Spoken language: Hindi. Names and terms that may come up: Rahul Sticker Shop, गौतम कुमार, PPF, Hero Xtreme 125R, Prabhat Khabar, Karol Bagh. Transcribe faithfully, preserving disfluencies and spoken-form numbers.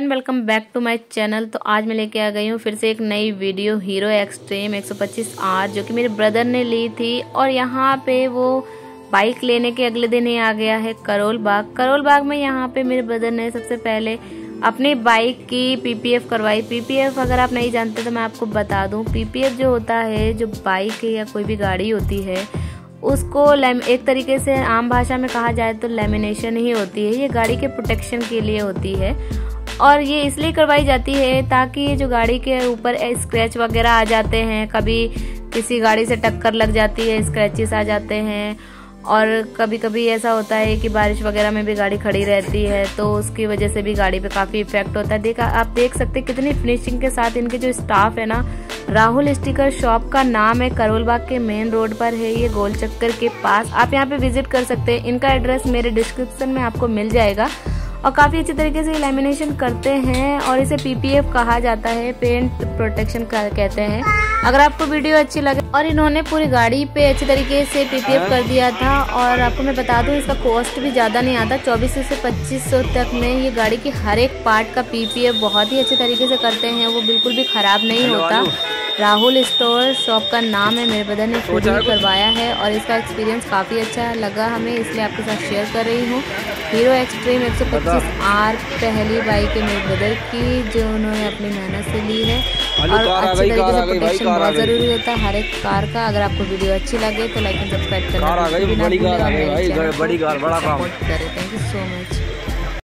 And welcome back to my channel. तो आज मैं लेके आ गई हूँ फिर से एक नई वीडियो हीरो एक्सट्रीम एक सौ पच्चीस आर जो कि मेरे ब्रदर ने ली थी। और यहाँ पे वो बाइक लेने के अगले दिन ही आ गया है करोल बाग। करोल बाग में यहाँ पे मेरे ब्रदर ने सबसे पहले अपनी बाइक की पीपीएफ करवाई। पीपीएफ अगर आप नहीं जानते तो मैं आपको बता दूँ, पीपीएफ जो होता है, जो बाइक या कोई भी गाड़ी होती है उसको एक तरीके से आम भाषा में कहा जाए तो लेमिनेशन ही होती है। ये गाड़ी के प्रोटेक्शन के लिए होती है और ये इसलिए करवाई जाती है ताकि ये जो गाड़ी के ऊपर स्क्रैच वगैरह आ जाते हैं, कभी किसी गाड़ी से टक्कर लग जाती है, स्क्रैचेस आ जाते हैं। और कभी कभी ऐसा होता है कि बारिश वगैरह में भी गाड़ी खड़ी रहती है तो उसकी वजह से भी गाड़ी पे काफ़ी इफेक्ट होता है। देखा आप देख सकते कितनी फिनिशिंग के साथ इनके जो स्टाफ है ना, राहुल स्टिकर शॉप का नाम है, करोल बाग के मेन रोड पर है ये, गोल चक्कर के पास। आप यहाँ पे विजिट कर सकते हैं। इनका एड्रेस मेरे डिस्क्रिप्शन में आपको मिल जाएगा। और काफ़ी अच्छे तरीके से लेमिनेशन करते हैं और इसे पीपीएफ कहा जाता है, पेंट प्रोटेक्शन कहते हैं। अगर आपको वीडियो अच्छी लगे, और इन्होंने पूरी गाड़ी पे अच्छे तरीके से पीपीएफ कर दिया था। और आपको मैं बता दूं इसका कॉस्ट भी ज़्यादा नहीं आता, चौबीस सौ से पच्चीस सौ तक में ये गाड़ी के हर एक पार्ट का पीपीएफ बहुत ही अच्छे तरीके से करते हैं, वो बिल्कुल भी ख़राब नहीं होता। राहुल स्टोर शॉप का नाम है, मेरे बदन ने खुद ही करवाया है और इसका एक्सपीरियंस काफ़ी अच्छा लगा हमें, इसलिए आपके साथ शेयर कर रही हूँ। हीरो एक्सट्रीम एक सौ पच्चीस आर पहली बाइक है मेरे ब्रदर की जो उन्होंने अपनी मेहनत से ली है। और अच्छे तरीके से प्रोटेक्शन बहुत ज़रूरी होता है हर एक कार का। अगर आपको वीडियो अच्छी लगे तो लाइक एंड सब्सक्राइब करना। Thank you so much.